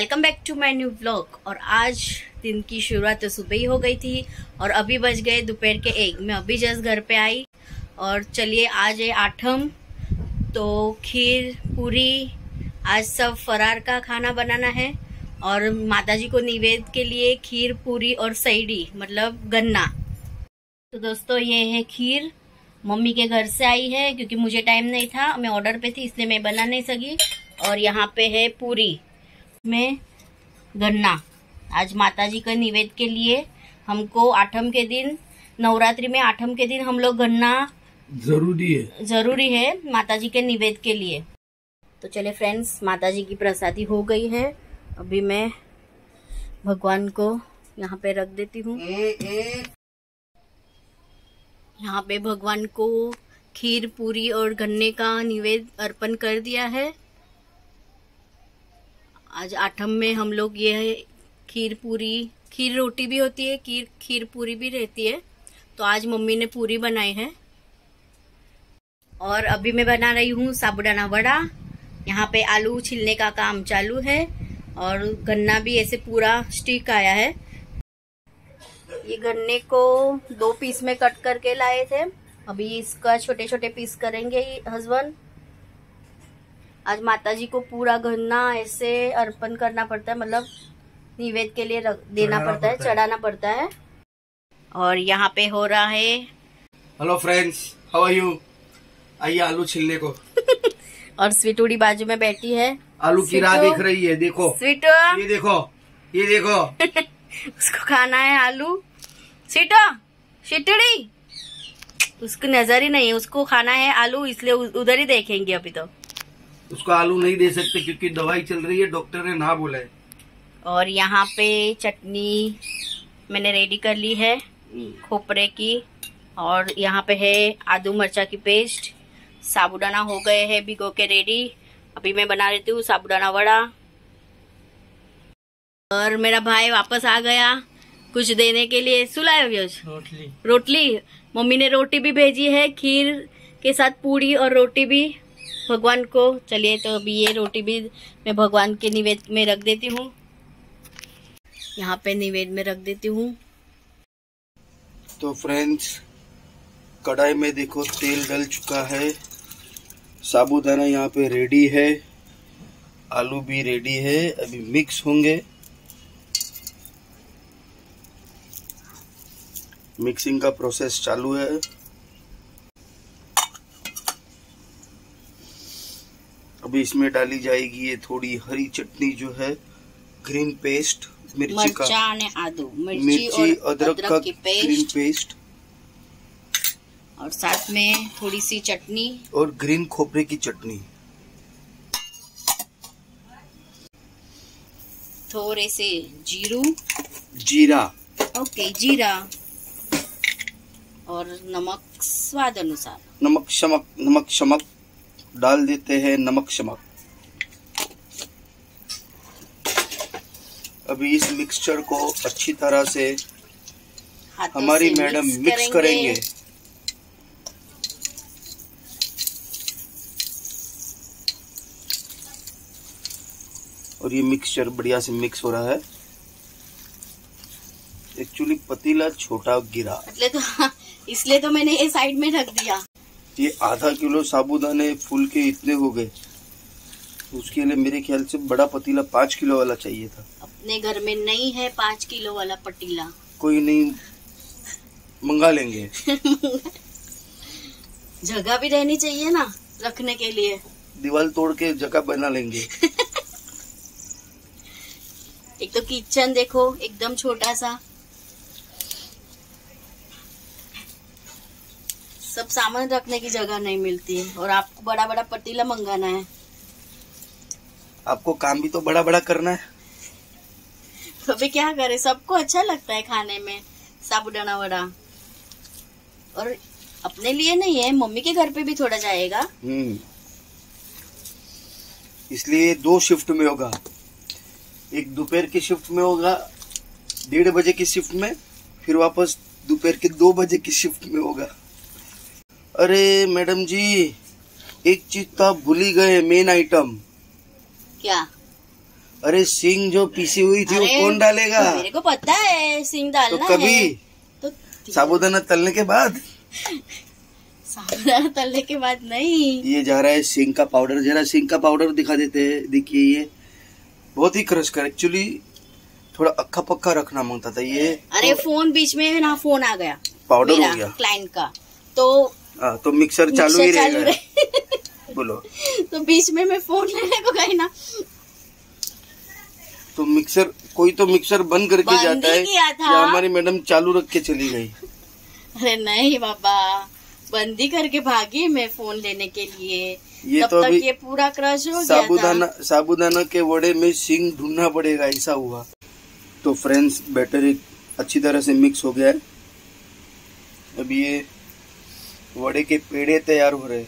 Welcome back to my new vlog. और आज दिन की शुरुआत तो सुबह ही हो गई थी और अभी बज गए दोपहर के 1। मैं अभी जस्ट घर पे आई और चलिए आज है आठम तो खीर पूरी आज सब फरार का खाना बनाना है और माता जी को निवेद के लिए खीर पूरी और सैडी मतलब गन्ना। तो दोस्तों ये है खीर, मम्मी के घर से आई है क्योंकि मुझे टाइम नहीं था, मैं ऑर्डर पे थी इसलिए मैं बना नहीं सकी। और यहाँ पे है पूरी में गन्ना। आज माता जी का निवेद के लिए हमको आठम के दिन, नवरात्रि में आठम के दिन हम लोग गन्ना जरूरी है माता जी के निवेद के लिए। तो चले फ्रेंड्स, माता जी की प्रसादी हो गई है, अभी मैं भगवान को यहाँ पे रख देती हूँ। यहाँ पे भगवान को खीर पूरी और गन्ने का निवेद अर्पण कर दिया है। आज आठम में हम लोग ये है खीर पूरी, खीर रोटी भी होती है, खीर पूरी भी रहती है। तो आज मम्मी ने पूरी बनाई है और अभी मैं बना रही हूँ साबुदाना वड़ा। यहाँ पे आलू छिलने का काम चालू है और गन्ना भी ऐसे पूरा स्टिक आया है। ये गन्ने को 2 पीस में कट करके लाए थे, अभी इसका छोटे छोटे पीस करेंगे हस्बैंड। आज माता जी को पूरा गन्ना ऐसे अर्पण करना पड़ता है, मतलब निवेद के लिए देना पड़ता है, चढ़ाना पड़ता है। और यहाँ पे हो रहा है। Hello friends, how are you? आइए आलू छिलने को और स्वीटूड़ी बाजू में बैठी है, आलू की राह देख रही है। देखो स्वीटू, ये देखो उसको खाना है आलू। स्वीटू स्वीटूड़ी, उसको नजर ही नहीं है, उसको खाना है आलू इसलिए उधर ही देखेंगे। अभी तो उसको आलू नहीं दे सकते क्योंकि दवाई चल रही है, डॉक्टर ने ना बोला है। और यहाँ पे चटनी मैंने रेडी कर ली है खोपरे की। और यहाँ पे है आदू मिर्चा की पेस्ट। साबुदाना हो गए हैं भिगो के रेडी, अभी मैं बना लेती हूँ साबुदाना वड़ा। और मेरा भाई वापस आ गया कुछ देने के लिए। सुलाए रोटली, मम्मी ने रोटी भी भेजी है खीर के साथ, पूरी और रोटी भी भगवान को। चलिए तो अभी ये रोटी भी मैं भगवान के निवेद में रख देती हूँ, यहाँ पे निवेद में रख देती हूँ। तो फ्रेंड्स, कढ़ाई में देखो तेल डल चुका है, साबुदाना यहाँ पे रेडी है, आलू भी रेडी है, अभी मिक्स होंगे। मिक्सिंग का प्रोसेस चालू है। अभी इसमें डाली जाएगी ये थोड़ी हरी चटनी जो है, ग्रीन पेस्ट, मिर्ची और अदरक का ग्रीन पेस्ट, और साथ में थोड़ी सी चटनी और ग्रीन खोपरे की चटनी। थोड़े से जीरा, ओके जीरा, और नमक स्वाद अनुसार, नमक डाल देते हैं, नमक। अभी इस मिक्सचर को अच्छी तरह से हमारी मैडम मिक्स करेंगे। और ये मिक्सचर बढ़िया से मिक्स हो रहा है। एक्चुअली पतीला छोटा गिरा इसलिए तो मैंने ये साइड में रख दिया। ये आधा किलो साबुदाने फूल के इतने हो गए, उसके लिए मेरे ख्याल से बड़ा पतीला 5 किलो वाला चाहिए था। अपने घर में नहीं है 5 किलो वाला पतीला, कोई नहीं, मंगा लेंगे जगह भी रहनी चाहिए ना रखने के लिए, दीवार तोड़ के जगह बना लेंगे एक तो किचन देखो एकदम छोटा सा, सब सामान रखने की जगह नहीं मिलती है, और आपको बड़ा बड़ा पतीला मंगाना है। आपको काम भी तो बड़ा बड़ा करना है, तो भी क्या करे, सबको अच्छा लगता है खाने में साबुदाना वड़ा। और अपने लिए नहीं है, मम्मी के घर पे भी थोड़ा जाएगा, इसलिए 2 शिफ्ट में होगा। एक दोपहर की शिफ्ट में होगा, 1:30 बजे की शिफ्ट में, फिर वापस दोपहर के 2 बजे की शिफ्ट में होगा। अरे मैडम जी, एक चीज तो आप भूल ही गए, मेन आइटम। क्या? अरे सिंग जो पीसी हुई थी वो कौन डालेगा? मेरे को पता है सिंग डालना तो कभी है। तो साबूदाना तलने के बाद नहीं, ये जा रहा है सिंग का पाउडर। जरा सिंग का पाउडर दिखा देते हैं। देखिए ये बहुत ही क्रश कर, एक्चुअली थोड़ा अक्खा पक्का रखना मांगता था ये। अरे फोन बीच में है ना, फोन आ गया, पाउडर हो गया क्लाइंट का, तो मिक्सर चालू ही रहेगा। बोलो तो बीच में मैं फोन लेने को गई ना, तो मिक्सर कोई तो मिक्सर बंद करके जाता है या हमारी मैडम चालू रख के चली गई। अरे नहीं बाबा, बंदी करके भागी मैं फोन लेने के लिए। ये तब तो तक ये पूरा क्रश हो गया। साबूदाना के वड़े में सींग ढूंढना पड़ेगा, ऐसा हुआ। तो फ्रेंड्स बैटर अच्छी तरह से मिक्स हो गया है। अब ये वड़े के पेड़े तैयार हो रहे।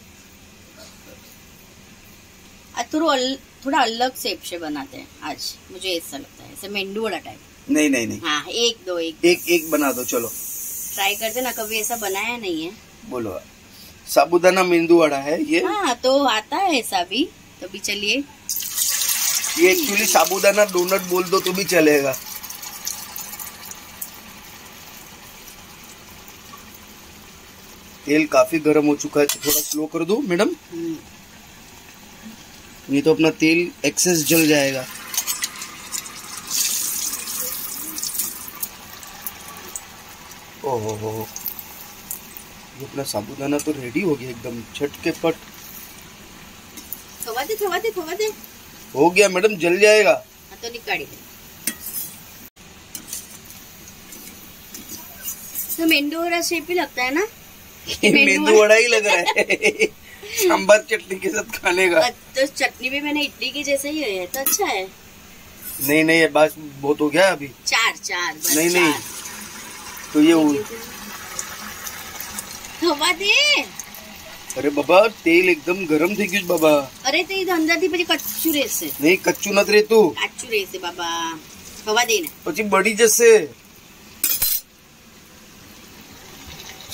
थोड़ा अलग शेप से बनाते हैं आज, मुझे ऐसा लगता है, ऐसे मेंदू वड़ा टाइप। नहीं हाँ, एक बना दो, चलो ट्राई करते ना, कभी ऐसा बनाया नहीं है। बोलो साबूदाना मेंदू वड़ा है ये? हाँ तो आता है ऐसा भी कभी। चलिए ये एक्चुअली साबूदाना डोनट बोल दो तो भी चलेगा। तेल काफी गर्म हो चुका है, थोड़ा स्लो कर दो मैडम, नहीं तो अपना तेल एक्सेस जल जाएगा। ओहो, ये अपना साबूदाना तो रेडी हो गया एकदम छट के पट। थोड़ा दे हो गया मैडम, जल जाएगा तो निकाली। तो मेंदू वड़ा शेप ही लगता है ना, मेंदू वड़ा ही लग रहा है। सांभर चटनी के साथ खाने का। तो चटनी भी मैंने इडली की जैसे ही है, तो अच्छा है। नहीं ये बस बहुत हो गया अभी। चार बस नहीं तो ये हवा दे। अरे बाबा तेल एकदम गरम थी क्यों बाबा? अरे तो ये अंदर थी पे कच्चू रेसे। नहीं कच्चू न रे तू, कच्चू रेसे बाबा, हवा दे ना पची बड़ी जैसे।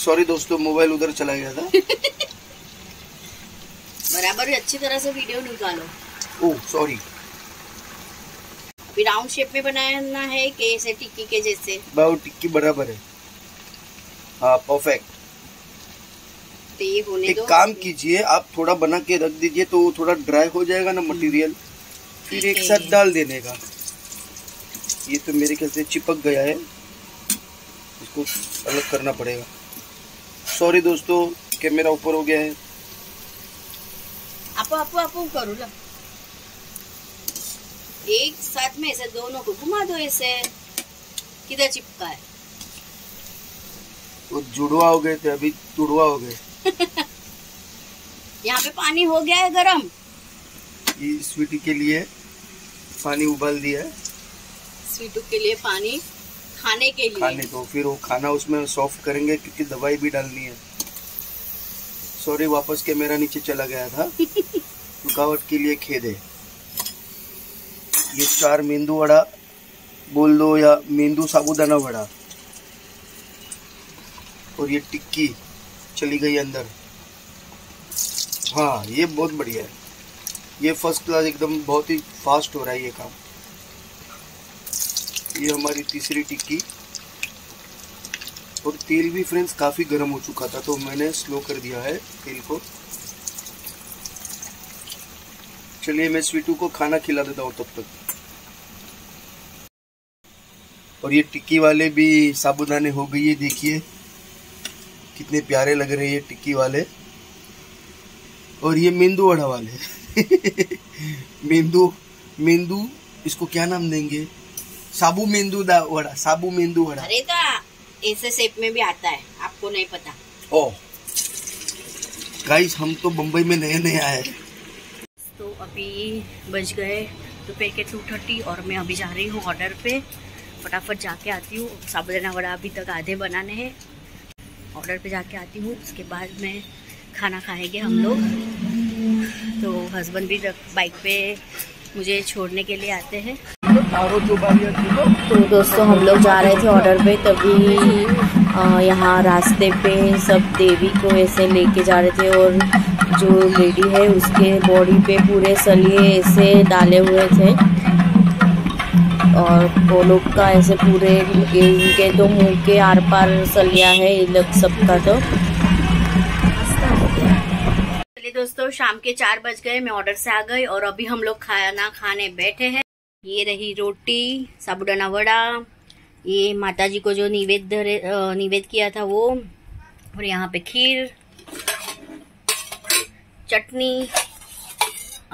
सॉरी दोस्तों, मोबाइल उधर चला गया था। बराबर अच्छी तरह से वीडियो निकालो। Oh sorry. अभी राउंड शेप में बनाना है कि ऐसे टिक्की के जैसे? बहुत टिक्की बराबर है। हाँ परफेक्ट। तो ये होने दो। एक काम कीजिए, आप थोड़ा बना के रख दीजिए, तो थोड़ा ड्राई हो जाएगा ना मटेरियल, फिर एक साथ डाल देने का। ये तो मेरे ख्याल से चिपक गया है, इसको अलग करना पड़ेगा। सॉरी दोस्तों, कैमरा ऊपर हो गया है। आपो करो ला, एक साथ में ऐसे दोनों को घुमा दो, ऐसे किधर चिपका है वो। जुड़वा हो गए थे, अभी तुड़वा हो गए। यहाँ पे पानी हो गया है गरम, ये स्वीटी के लिए पानी उबाल दिया है। स्वीटू के लिए पानी खाने के लिए, खाने को फिर वो खाना उसमें सॉफ्ट करेंगे क्योंकि दवाई भी डालनी है। सॉरी, वापस के मेरा नीचे चला गया था। रुकावट के लिए खेदे। ये चार मेंदू वड़ा बोल दो या मेंदू साबूदाना वड़ा, और ये टिक्की चली गई अंदर। हाँ ये बहुत बढ़िया है, ये फर्स्ट क्लास एकदम, बहुत ही फास्ट हो रहा है ये काम। ये हमारी तीसरी टिक्की, और तेल भी फ्रेंड्स काफ़ी गर्म हो चुका था तो मैंने स्लो कर दिया है तेल को। चलिए मैं स्वीटू को खाना खिला देता हूँ तब तक। और ये टिक्की वाले भी साबूदाने हो गई है, देखिए कितने प्यारे लग रहे हैं ये टिक्की वाले। और ये मेंदू वड़ा वाले। मेंदू इसको क्या नाम देंगे? साबू मेंदू वड़ा। ऐसे शेप में भी आता है, आपको नहीं पता? ओह गाइस, हम तो बम्बई में नए आए। तो अभी बज गए दोपहर के 2:30 और मैं अभी जा रही हूँ ऑर्डर पे, फटाफट जाके आती हूँ। साबूदाना वड़ा अभी तक आधे बनाने हैं, ऑर्डर पे जाके आती हूँ, उसके बाद में खाना खाएंगे हम लोग। तो हस्बैंड भी बाइक पे मुझे छोड़ने के लिए आते हैं। तो दोस्तों हम लोग जा रहे थे ऑर्डर पे, तभी यहाँ रास्ते पे सब देवी को ऐसे लेके जा रहे थे, और जो लेडी है उसके बॉडी पे पूरे सलिए ऐसे डाले हुए थे। और वो लोग का ऐसे पूरे इनके तो मुँह के आर पार सलिया है ये लोग सबका। तो चलिए दोस्तों, शाम के 4 बज गए, मैं ऑर्डर से आ गई और अभी हम लोग खाना खाने बैठे हैं। ये रही रोटी, साबुदाना वड़ा, ये माता जी को जो निवेद किया था वो, और यहाँ पे खीर, चटनी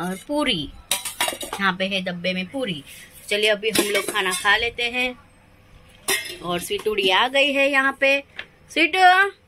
और पूरी। यहाँ पे है डब्बे में पूरी। चलिए अभी हम लोग खाना खा लेते हैं। और स्वीटूड़ी आ गई है यहाँ पे। स्वीटू